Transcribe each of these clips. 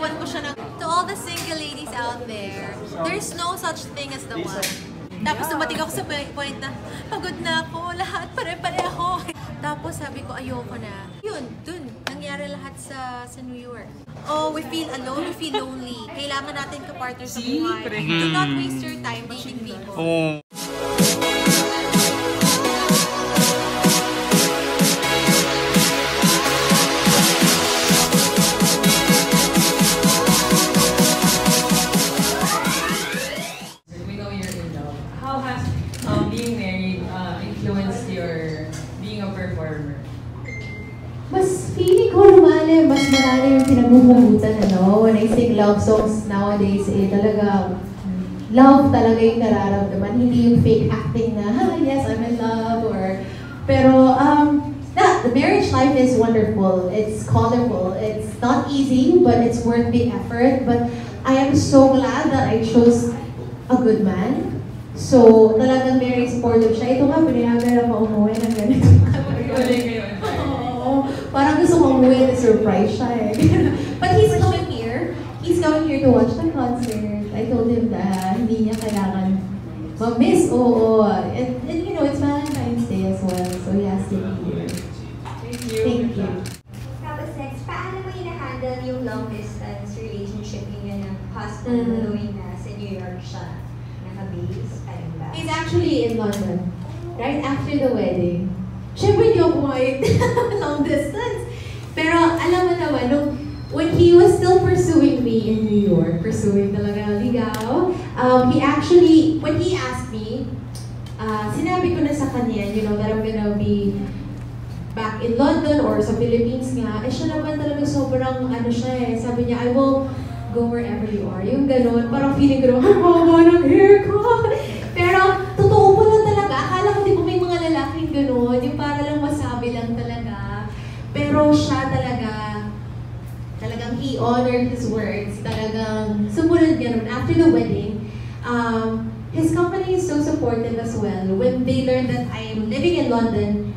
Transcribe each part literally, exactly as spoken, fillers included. iniwan ko siya ng... To all the single ladies out there, there's no such thing as the one. Tapos dumating ako sa point na, pagod na ako, lahat, pare-pareho. Tapos sabi ko, ayoko na. Yun, dun, nangyari lahat sa, sa New York. Oh, we feel alone, we feel lonely. Kailangan natin ka-partner sa buhay. Do not waste your time dating people. Oh. Ano, when I sing love songs nowadays, eh, talaga, love talaga yung nararamdaman. Hindi yung fake acting na, ah, yes, I'm in love, or... Pero, um, that, the marriage life is wonderful. It's colorful. It's not easy, but it's worth the effort. But I am so glad that I chose a good man. So, talagang very supportive siya. Ito nga, pinayagan ako umuwi ng ganito. Oo, parang gusto kong umuwi na surprise siya eh. But he's coming here. He's coming here to watch the concert. I told him that hindi niya kailangan ma-miss. Oo. And, and you know, it's Valentine's Day as well. So he has to be here. Thank you. Thank you. Tapos next, paano mo i-handle yung long-distance relationship niya ng husband knowing na sa New York siya naka-base? He's actually in London. Right after the wedding. Siyempre niyo kumain long distance. Pero alam mo naman, nung when he was still pursuing me in New York, pursuing talaga ligaw, um, he actually, when he asked me, uh, sinabi ko na sa kanya, you know, that I'm gonna be back in London or sa Philippines nga, eh siya naman talaga sobrang ano siya eh, sabi niya, I will go wherever you are. Yung ganun, parang feeling ko, ang mama ng hair ko. Pero, totoo po lang talaga, akala ko di po may mga lalaking ganun, yung para lang masabi lang talaga. Pero siya talaga, talagang he honored his words. Talagang sumunod niya nun. After the wedding, um, his company is so supportive as well. When they learned that I am living in London,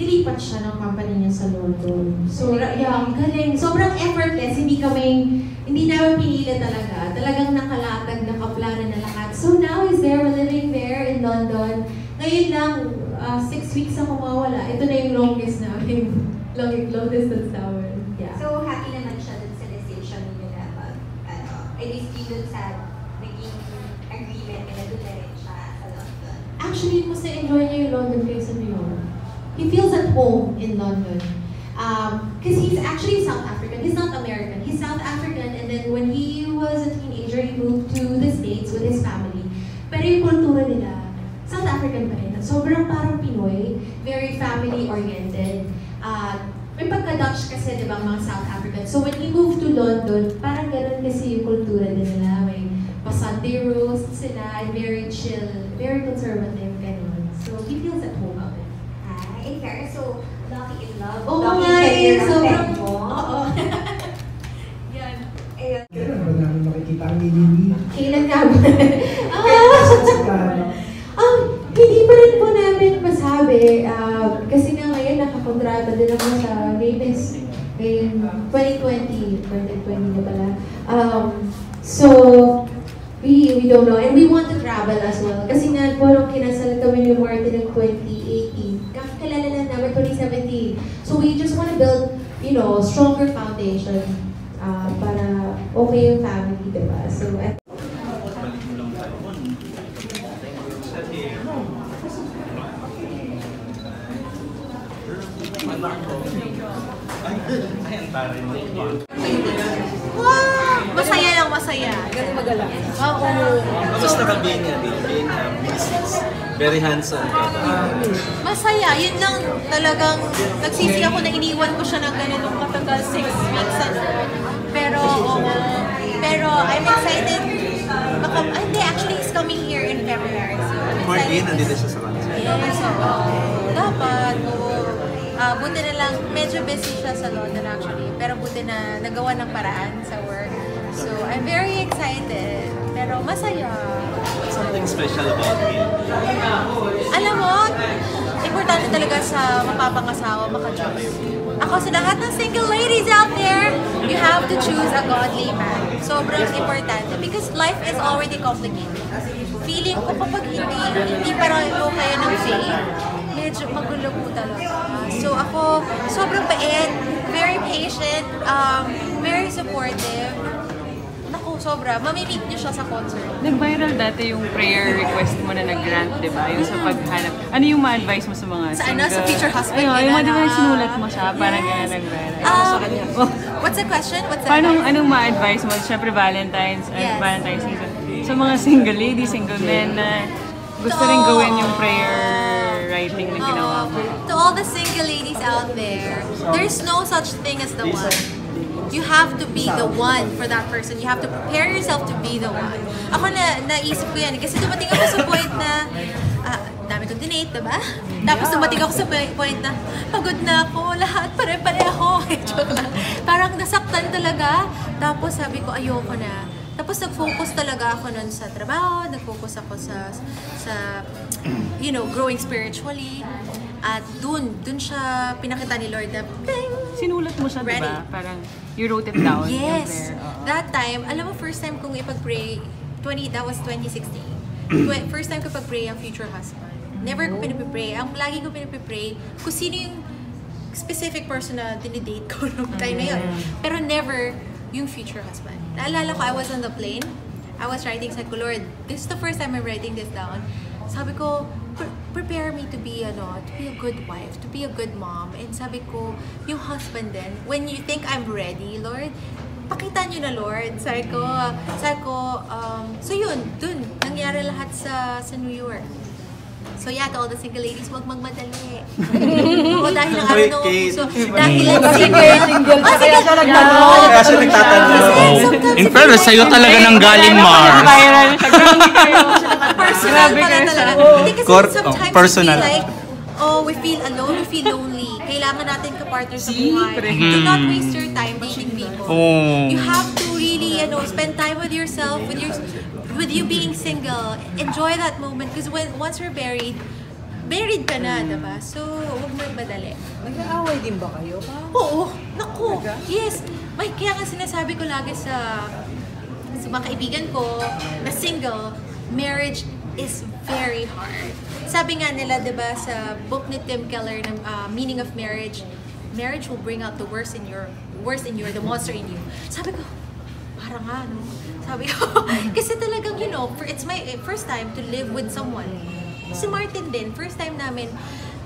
dilipat siya ng company niya sa London. So, yeah, galing. Sobrang effortless. Hindi kami, hindi namin pinili talaga. Talagang nakalatag, nakaplano na lahat. So now he's there, we're living there in London. Ngayon lang, uh, six weeks na kumawala. Ito na yung longest namin. Long, long distance namin. Yeah. So, happy na at least dito sa naging agreement na doon na rin siya sa London. Actually, mas na-enjoy niya yung London place in New York. He feels at home in London. Because um, he's actually South African. He's not American. He's South African, and then when he was a teenager, he moved to the States with his family. Pero yung kultura nila, South African pa rin. Sobrang parang Pinoy, very family-oriented. Uh, May pagka-Dutch kasi, di ba, mga South African. So when he moved to London, parang ganun kasi yung kultura din nila. May pa-Sunday roast sila, very chill, very conservative, ganun. So he feels at home out there. Ah, in fair, so lucky in love. Oo nga eh, sobrang... Oo. Yan. Ayan. Kailan ba namin makikita ang nilini? Kailan nga ba? Hindi pa rin po namin masabi. Kasi nga, kontrata din ako sa Davis in twenty twenty na pala. Um, so, we, we don't know. And we want to travel as well. Kasi na po nung kinasal kami ni Martin ng twenty eighteen. Kakilala lang namin twenty seventeen. So we just want to build, you know, stronger foundation uh, para okay yung family, diba? So, at wow! Masaya lang, masaya. Ganun magalang. Oo. Kamusta ka being business? Very handsome ka ba? Masaya. Yun lang talagang nagsisi ako na iniwan ko siya ng ganitong katagal, six weeks. Pero, oo. Pero, I'm excited. Baka, hindi, actually, he's coming here in February. Martin, nandito siya sa kanila. Yes, oo. Dapat, oo. Uh, buti na lang, medyo busy siya sa London actually, pero buti na nagawa ng paraan sa work. So, I'm very excited, pero masaya. What's something special about me? Alam mo, importante talaga sa mapapangasawa, maka-choose. Ako sa lahat ng single ladies out there, you have to choose a godly man. Sobrang importante because life is already complicated. Feeling ko kapag hindi, hindi paralo kayo ng faith, medyo magulo po talaga. So ako, sobrang bait, very patient, um, very supportive. Naku, sobra. Mamimit niyo siya sa concert. Nag-viral dati yung prayer request mo na nag-grant, di ba? Yung sa paghanap. Ano yung ma-advise mo sa mga single? Sa ano? Sa future husband? Ayun, yung mga diba yung sinulat mo siya, parang gano'n nag-viral. Sa kanya po. What's the question? What's the question? Anong ma-advise mo? Siyempre, Valentine's, Valentine's season. Sa mga single ladies, single men na gusto rin gawin yung prayer writing na ginawa mo. To all the single ladies out there, there's no such thing as the one. You have to be the one for that person. You have to prepare yourself to be the one. Ako na naisip ko yan kasi dumating ako sa point na uh, dami kong dinate, diba? Tapos dumating ako sa point na pagod na ako, lahat pare-pareho. Joke lang. Parang nasaktan talaga. Tapos sabi ko, ayoko na. Tapos nag-focus talaga ako nun sa trabaho, nag-focus ako sa, sa, you know, growing spiritually. At dun, dun siya pinakita ni Lord na, bing! Sinulat mo siya, diba? Parang, you wrote it down. Yes. That time, alam mo, first time kong ipag-pray, that was twenty sixteen. First time ko pag-pray ang future husband. Never ko pinipipray. Ang lagi ko pinipipray, kung sino yung specific person na dinidate ko noong time na yun. Pero never yung future husband. Naalala ko, I was on the plane. I was writing sa Lord, this is the first time I'm writing this down. Sabi ko, prepare me to be, ano, to be a good wife, to be a good mom. And sabi ko, yung husband din, when you think I'm ready, Lord, pakita nyo na, Lord. Sabi ko, sabi ko, um, so yun, dun, nangyari lahat sa, sa New York. So yeah, to all the single ladies, huwag magmadali. Oo, dahil ang araw ng puso. Dahil ang single. Oh, sige. Kaya siya nagtatanong. In fairness, sa'yo talaga nang galing, Mars. Personal pala talaga. Kasi sometimes we feel like, oh, we feel alone, we feel lonely. Kailangan natin ka-partner sa buhay. Do not waste your time dating people. You have to really, you know, spend time with yourself, with your... With you being single, enjoy that moment because when once you're buried, buried ka na, diba? So, huwag mo yung madali. Mag-aaway din ba kayo? Oo! Naku! Yes! May kaya nga sinasabi ko lagi sa, sa mga kaibigan ko na single, marriage is very hard. Sabi nga nila, diba, sa book ni Tim Keller, ng uh, Meaning of Marriage, marriage will bring out the worst in your, worst in you, the monster in you. Sabi ko, parang nga, no? Sabi ko, kasi talagang, you know, it's my first time to live with someone. Si Martin din, first time namin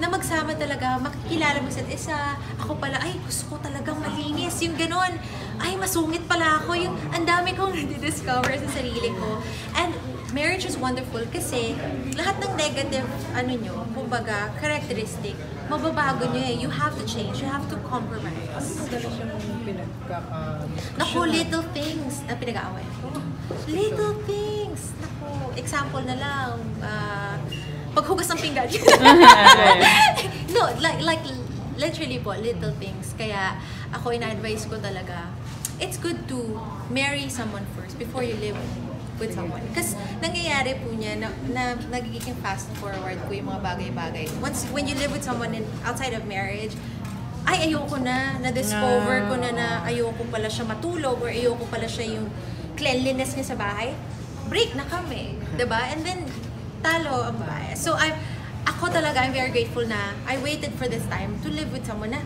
na magsama talaga, makikilala mo sa isa. Ako pala, ay, gusto ko talagang malinis, yung ganon. Ay, masungit pala ako, yung ang dami kong nadidiscover sa sarili ko. And marriage is wonderful kasi lahat ng negative, ano nyo, kumbaga, characteristic, mababago nyo eh. You have to change, you have to compromise. Naku, little things na pinag-aaway ko. Little things. Naku, example na lang. Uh, paghugas ng pinggan. No, like, like, literally po, little things. Kaya ako, ina-advise ko talaga, it's good to marry someone first before you live with someone. Kasi nangyayari po niya na, na nagiging fast forward po yung mga bagay-bagay. Once, when you live with someone in, outside of marriage, ay, ayoko na, na-discover ko na na ayoko pala siya matulog or ayoko pala siya yung cleanliness niya sa bahay, break na kami, diba? And then, talo ang bahay. So, I'm, ako talaga, I'm very grateful na I waited for this time to live with someone na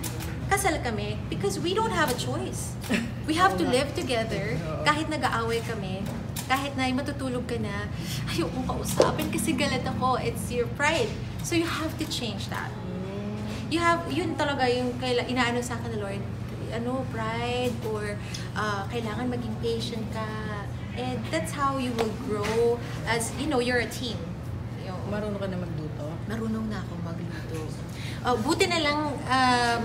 kasal kami because we don't have a choice. We have to live together kahit nag-aaway kami, kahit na matutulog ka na, ayoko kausapin kasi galit ako, it's your pride. So, you have to change that. You have, yun talaga yung kaila, inaano sa akin na Lord, ano, pride, or uh, kailangan maging patient ka. And that's how you will grow as, you know, you're a team. You know, marunong ka na magluto? Marunong na ako magluto. Uh, buti na lang, um,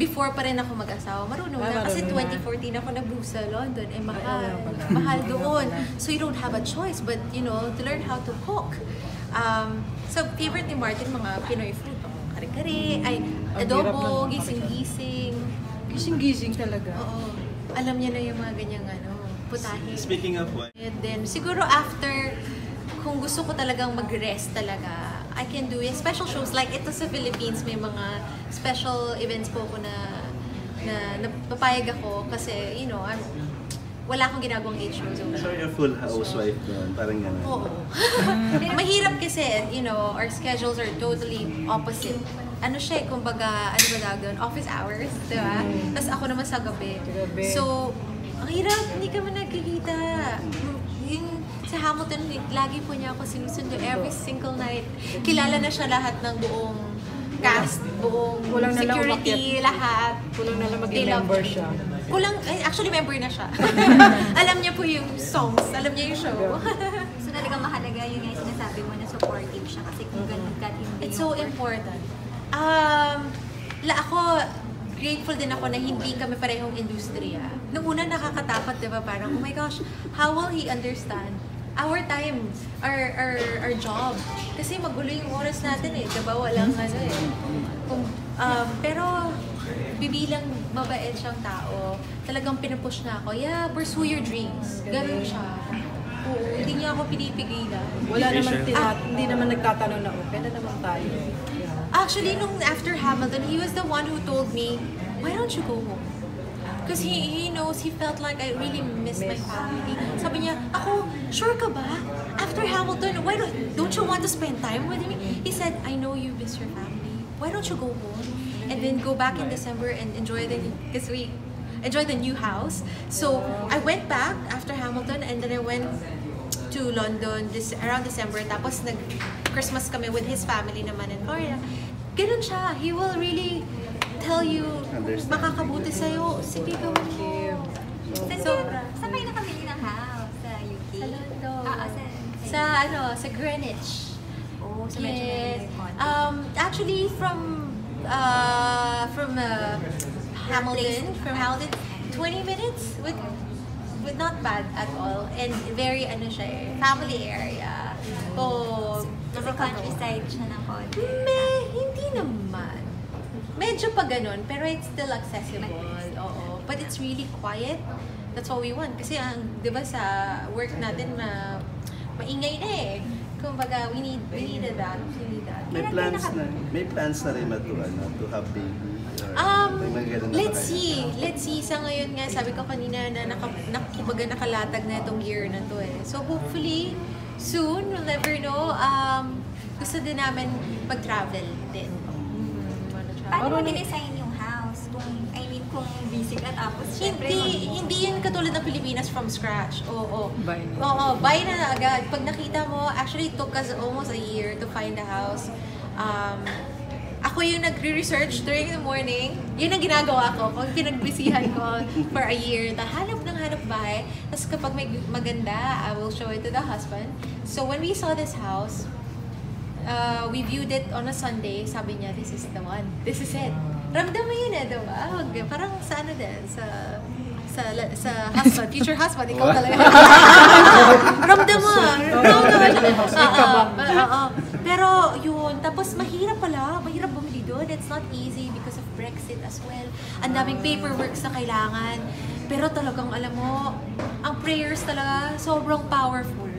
before pa rin ako mag-asawa, marunong na. Kasi twenty fourteen ako nabusa London, eh mahal, mahal doon. So you don't have a choice, but, you know, to learn how to cook. Um, so, favorite ni Martin, mga Pinoy food. Kare-kare, ay, adobo, gising-gising. Gising-gising talaga? Oo. Alam niya na yung mga ganyang, ano, putahe. Speaking of what? And then, siguro after, kung gusto ko talagang mag-rest talaga, I can do special shows. Like, ito sa Philippines, may mga special events po ko na na napapayag ako kasi, you know, I'm, wala akong ginagawang age crossover. So you're full housewife doon, parang gano'n? Oo. Mahirap kasi, you know, our schedules are totally opposite. Ano siya eh, kumbaga, ano ba gagawin? Office hours, di ba? Mm. Tapos ako naman sa gabi. gabi. So, ang hirap, hindi ka man nagkikita. Yung sa Hamilton, lagi po niya ako sinusundo every single night. Kilala na siya lahat ng buong cast, buong kulang security, na lahat. Kulang na lang mag-remember siya. Kulang, actually member na siya. Alam niya po yung songs, alam niya yung show. So talagang mahalaga yun nga yung sinasabi mo na supportive siya kasi kung ganun ka, hindi. It's so important. Um, la ako, grateful din ako na hindi kami parehong industriya. Nung una nakakatapat, di ba? Parang, oh my gosh, how will he understand our time, our, our, our job? Kasi magulo yung oras natin eh, di ba? Walang ano eh. Um, pero, bibilang mabait siyang tao, talagang pinupush na ako, yeah, pursue your dreams. Ganun siya. Oo, hindi niya ako pinipigilan. Wala naman, ah, hindi naman nagtatanong na, okay na naman tayo. Actually, nung after Hamilton, he was the one who told me, why don't you go home? Because he, he knows, he felt like I really miss my family. Sabi niya, ako, sure ka ba? After Hamilton, why don't, don't you want to spend time with me? He said, I know you miss your family. Why don't you go home? And then go back in December and enjoy the, because we enjoy the new house. So I went back after Hamilton and then I went to London this around December. Tapos nag Christmas kami with his family naman in Korea. Ganun siya. He will really tell you, makakabuti sa'yo. Sige, gawin mo. Sobra. Saan kayo nakabili ng house? Sa U K? Sa London. Ah, sa, sa, sa ano, sa Greenwich. Oh, sa medyo yes. Um, actually, from, uh, from uh, Hamilton, from Hamilton, twenty minutes with, with not bad at all. And very, ano siya, family area. Oh, sa countryside siya ng Korea? May, hindi naman. Medyo pa ganun, pero it's still accessible. Oo. But it's really quiet. That's what we want. Kasi, ang, di ba, sa work natin, ma maingay na eh. Kumbaga, we need, we need that. We need that. May plans na, may plans na rin matuwa na to have baby. Um, let's see. Let's see. Sa ngayon nga, sabi ko kanina na naka, nakibaga nakalatag na itong year na to eh. So, hopefully, soon, we'll never know. Um, gusto din namin mag-travel din. Mm-hmm. Paano mag-design yung house? Kung, I mean, kung basic at tapos, syempre, hindi, hindi yun katulad ng Pilipinas from scratch. Oo, oo. Buy na. Oo, buy na agad. Pag nakita mo, actually, it took us almost a year to find a house. Um, ako yung nagre-research during the morning. Yun ang ginagawa ko. Pag pinagbisihan ko for a year, ta hanap ng hanap bahay. Tapos kapag may maganda, I will show it to the husband. So when we saw this house, uh, we viewed it on a Sunday. Sabi niya, this is the one. This is it. Ramdam mo yun eh, diba? Parang sa ano din, sa... Sa, sa husband, future husband, ikaw talaga. Ramdam mo. Pero yun, tapos mahirap pala, mahirap bumili doon. It's not easy because of Brexit as well. Ang daming paperwork na kailangan. Pero talagang alam mo, ang prayers talaga, sobrang powerful.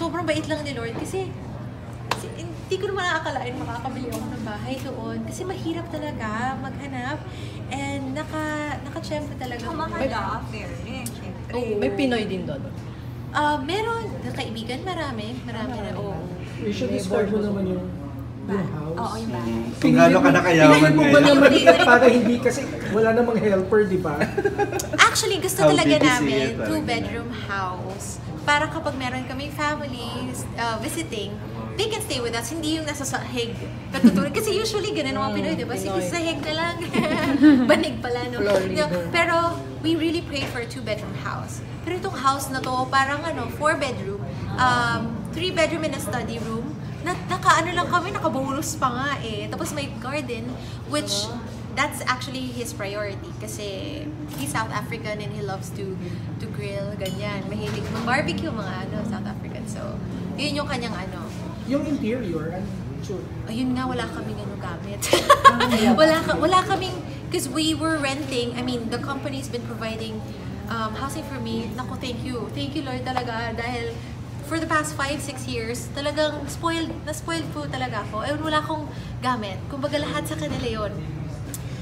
Sobrang bait lang ni Lord kasi hindi ko naman nakakalain makakabili ako ng bahay doon. Kasi mahirap talaga maghanap. And naka, naka-tsyempo talaga. Kumakala. Oh, may Pinoy din doon? Uh, meron. Kaibigan, marami. Marami na, oo. You should describe mo naman yung house. Oo, yung bahay. Kung gano'n ka nakayaman mo ba naman para hindi kasi wala namang helper, di ba? Actually, gusto talaga namin two-bedroom house. Para kapag meron kami family visiting, they can stay with us, hindi yung nasa sahig. Katutulog. Kasi usually ganun mga Pinoy, di ba? Sige, sahig na lang. Banig pala, no? Pero, we really pray for a two-bedroom house. Pero itong house na to, parang ano, four-bedroom, um, three-bedroom and a study room. Naka-ano lang kami, nakabulos pa nga eh. Tapos may garden, which that's actually his priority. Kasi he's South African and he loves to to grill, ganyan. Mahilig mag barbecue mga ano, South African. So, yun yung kanyang ano. Yung interior, I'm sure. Ayun nga, wala kaming ano gamit. wala, ka, wala kaming, because we were renting, I mean, the company's been providing um, housing for me. Naku, thank you. Thank you, Lord, talaga. Dahil for the past five, six years, talagang spoiled, na-spoiled po talaga ako. Ayun, wala akong gamit. Kumbaga lahat sa kanila yun.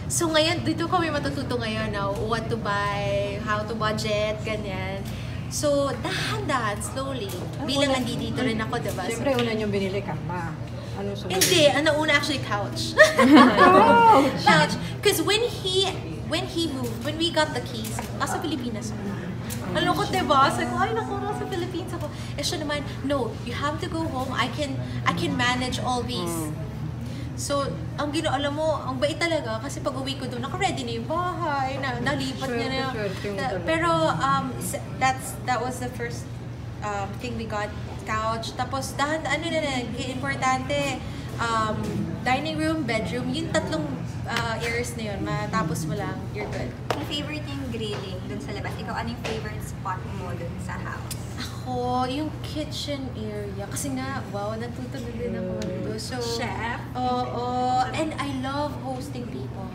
So ngayon, dito kami matututo ngayon na what to buy, how to budget, ganyan. So, dahan-dahan, slowly. Ano bilang una, nandito rin ako, diba? Siyempre, so, una niyong binili ka, ma. Ano so hindi, ang nauna actually, couch. Oh, couch. Because when he, when he moved, when we got the keys, nasa Pilipinas mo. Ang lungkot, diba? Sabi ko, ay, naku, nasa Philippines ako. Eh, siya naman, no, you have to go home. I can, I can manage all these. Mm. So, ang gino, alam mo, ang bait talaga kasi pag uwi ko doon, naka-ready na yung bahay, na, nalipat sure, niya na sure, sure, uh, pero, um, that's, that was the first um, thing we got, couch. Tapos, dahan, ano na na, importante, um, dining room, bedroom, yung tatlong uh, areas na yun, matapos mo lang, you're good. Ang favorite yung grilling doon sa labas, ikaw, ano yung favorite spot mo doon sa house? Ako, yung kitchen area. Kasi nga, wow, natuto na din ako dito. So, chef. Oo, oh, oh, and I love hosting people.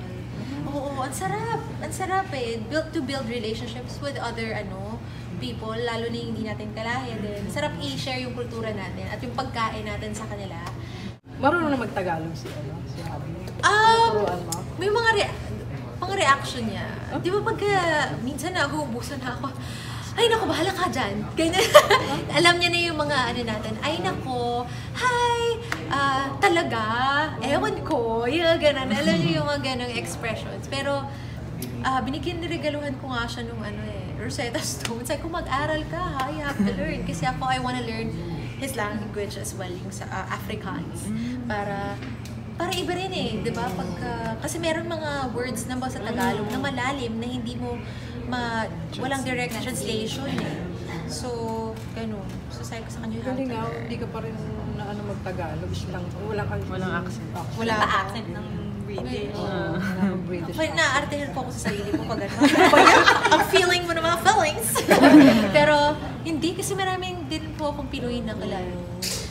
Oo, oh, oh, ang sarap. Ang sarap eh. Build to build relationships with other ano people, lalo na yung hindi natin kalaya din. Sarap i-share yung kultura natin at yung pagkain natin sa kanila. Marunong na mag-Tagalog si ano? Si Abby. Um, may mga rea pang-reaction niya. Huh? Di ba pag uh, minsan nagubusan ako, ay nako, bahala ka dyan. Alam niya na yung mga ano natin. Ay nako, hi, uh, talaga, ewan ko, yung ganun. Alam niyo yung mga ganung expressions. Pero, uh, binigyan niregaluhan ko nga siya nung ano eh, Rosetta Stone. Sabi ko, mag-aral ka ha, you have to learn. Kasi ako, I wanna learn his language as well, yung sa uh, Afrikaans. Para, para iba rin eh, di ba? Pag, uh, kasi meron mga words na ba sa Tagalog na malalim na hindi mo, Ma, walang direct translation eh. So, ganun. So, sayo ko sa kanya, how to learn. Hindi ka pa rin na ano mag-Tagalog. Walang, walang accent. Wala pa accent ng British. Uh, uh, British okay, na-artihan po ako sa sarili mo pag gano'n. Ang feeling mo ng mga feelings. Pero, hindi. Kasi maraming din po akong Pinoy na kalaro.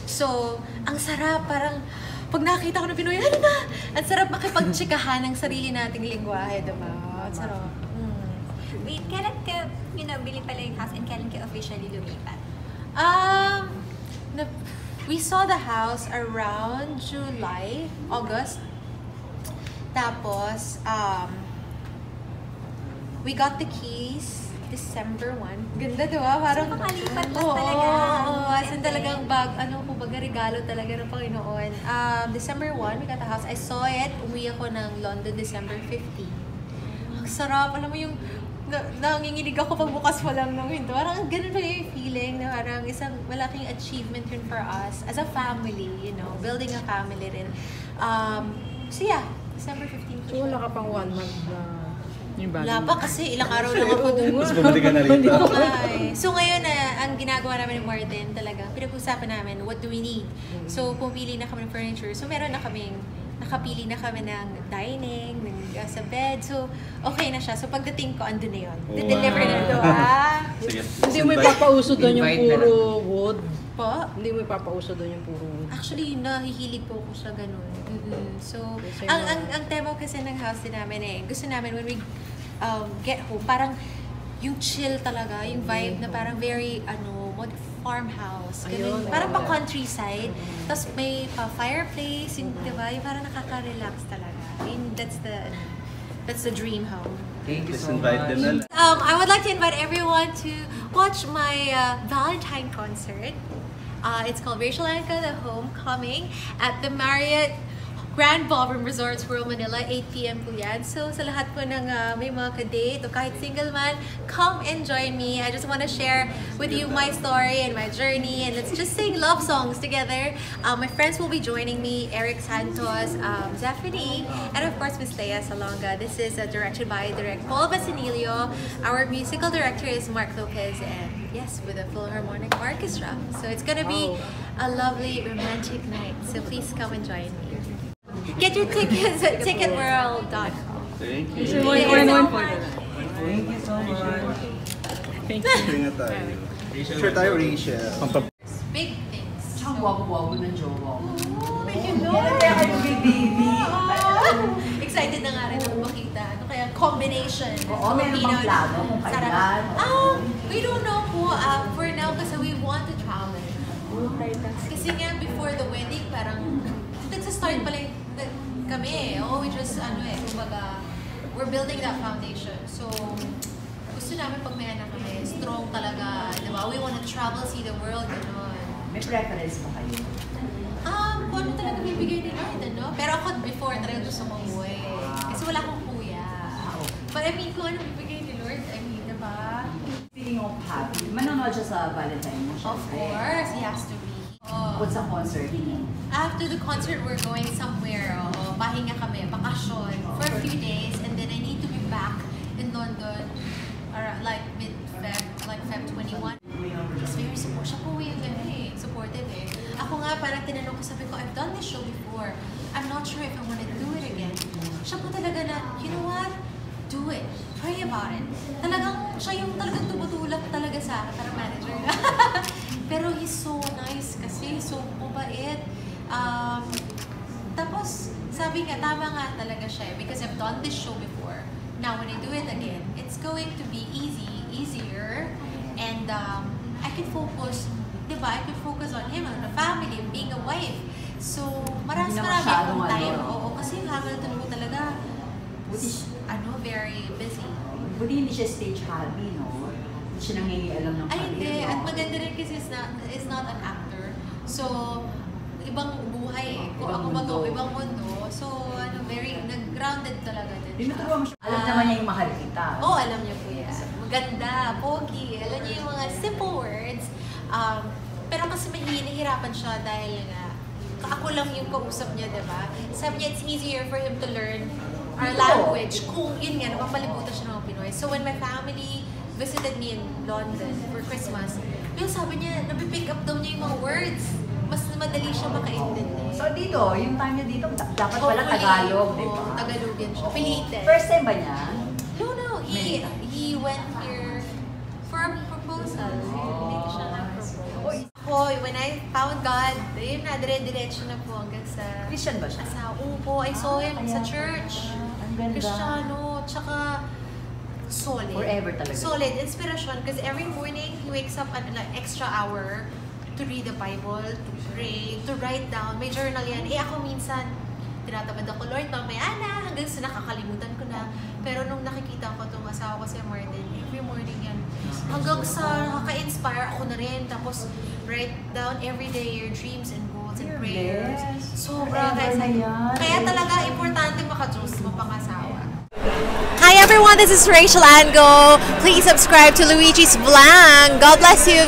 So, ang sarap. Parang, pag nakakita ko ng Pinoy, ano na? Ang sarap makipag-chikahan ng sarili nating lingwahe, diba? Ang sarap. Wait, kailan ka, you know, bili pala yung house and kailan ka officially lumipat? Um, na, we saw the house around July, August. Tapos, um, we got the keys December first. Ganda, diba? Parang, so, pakalipat lang oh, talaga. Oo, oh, as in talagang bag, ano, kumbaga regalo talaga ng Panginoon. Um, December first, we got the house. I saw it. Umuwi ako ng London December fifteenth. Ang sarap. Alam mo yung, Na, nanginginig ako pag bukas pa lang ng window. Parang ganun pala yung feeling na parang isang malaking achievement yun for us as a family, you know, building a family rin. Um, so yeah, December fifteenth. So wala ka pang one month na yung bali. Wala pa kasi ilang araw lang ako doon. Mas bumalik ka na rin. So ngayon, uh, ang ginagawa namin ng Martin talaga, pinag-usapan namin, what do we need? So pumili na kami ng furniture. So meron na kaming nakapili na kami ng dining, ng, uh, sa bed. So, okay na siya. So, pagdating ko, andun na yun. Dideliver na doon. Hindi mo ipapauso doon yung puro wood? Po? Hindi mo ipapauso doon yung puro wood? Actually, nahihilig po ko sa ganun. Mm-hmm. So, yes, ang, ang, ang tema kasi ng house din namin eh, gusto namin when we um, get home, parang yung chill talaga, yung vibe na parang very, ano, what farmhouse. Ganun, ayun, parang pa countryside. Mm-hmm. Tapos may pa fireplace, yung, mm-hmm. diba? Yung parang nakaka-relax talaga. And that's the that's the dream home. Thank you so much. Um, I would like to invite everyone to watch my uh, Valentine concert. Uh, it's called Rachelle Ann Go The Homecoming at the Marriott Grand Ballroom Resorts World Manila, eight p m po yan. So, sa lahat po ng uh, may mga kadate o kahit single man, come and join me. I just want to share with you my story and my journey and let's just sing love songs together. Uh, my friends will be joining me, Eric Santos, um, Zephanie, and of course, Miss Lea Salonga. This is uh, directed by Direct Paul Bassanillo. Our musical director is Mark Lopez and yes, with a Philharmonic Orchestra. So, it's gonna be a lovely romantic night. So, please come and join me. Get your tickets at ticket world dot com. Thank you. Thank you so much. Thank you so much. Thank you. Sure tayo, Rachelle. Big things. Tsaka wago-wago ng jowa. Oo, medyo doon. Kaya big baby. Excited na nga rin ako makita. Ano kaya? Combination. Oo, meron pang plano kung kailan. Um, we don't know po uh, for now kasi we want to travel. Kasi nga before the wedding, parang, that's a start pala kami eh. Oh, we just, ano eh, kumbaga, we're building that foundation. So, gusto namin pag may anak kami, strong talaga, di ba? We want to travel, see the world, gano'n. May preference ba kayo? Um, kung ano talaga bibigay ni Lord, ano? Pero ako before, talaga gusto mong uwi. Kasi wala akong kuya. But I mean, kung ano bibigay ni Lord, I mean, di ba? Feeling of happy. Manonood siya sa Valentine mo siya. Of course, he has to be. Oh. What's a concert? After the concert, we're going somewhere. Oh, pahinga kami, vacation for a few days, and then I need to be back in London, around, like mid Feb, like Feb twenty-one. He's very supportive. Eh. Supportive. Eh. Ako nga parang tinanong ko, sabi ko, I've done this show before. I'm not sure if I want to do it again. Siya po talaga na, you know what? Do it. Pray about it. Talagang siya yung talagang tumutulak talaga sa akin, parang manager. Pero he's so nice kasi, so mabait. Um, tapos, sabi nga, tama nga talaga siya because I've done this show before. Now, when I do it again, it's going to be easy, easier. And um, I can focus, di ba? I can focus on him, on the family, being a wife. So, maras marami akong time. Oo, kasi Hamilton mo talaga, ano, very busy. Buti hindi siya stage hobby, no? Siya nangingialam ng ay, hindi. At maganda rin kasi is not, is not an actor. So, ibang buhay eh. Kung ako mag ibang mundo. So, ano, very, nag-grounded talaga din. Dinuturuan mo siya. Alam naman niya yung mahal kita. Oo, oh, alam niya po yan. Maganda, pogi. Alam niya yung mga simple words. Um, pero kasi mahinahirapan siya dahil nga, ako lang yung kausap niya, diba? Sabi niya, it's easier for him to learn our language. Kung yun nga, napapalibutan siya ng mga Pinoy. So, when my family visited me in London for Christmas. Pero sabi niya, nabipick up daw niya yung mga words. Mas madali siya makaintindi. So dito, yung time niya dito, dapat pala Tagalog, di ba? Tagalog yan siya. Pilitin. First time ba niya? No, no. He, he went here for a proposal. Dito siya na-propose. Hoy, when I found God, yun na, dire-diretso na po hanggang sa... Christian ba siya? Sa upo. I saw him sa church. Ang ganda. Kristiyano. Tsaka... solid. Forever talaga. Solid. Inspiration. Because every morning, he wakes up an like, extra hour to read the Bible, to pray, to write down. May journal yan. Eh, ako minsan, tinatamad ako, Lord, mamaya na, hanggang sa nakakalimutan ko na. Pero nung nakikita ko itong asawa ko si Martin, every morning yan, hanggang sa nakaka-inspire ako na rin. Tapos, write down every day your dreams and goals and prayers. Sobra. Kaya talaga, importante maka-Diyos mapangasawa. Hi everyone, this is Rachelle Ann Go. Please subscribe to Luigi's Vlog. God bless you.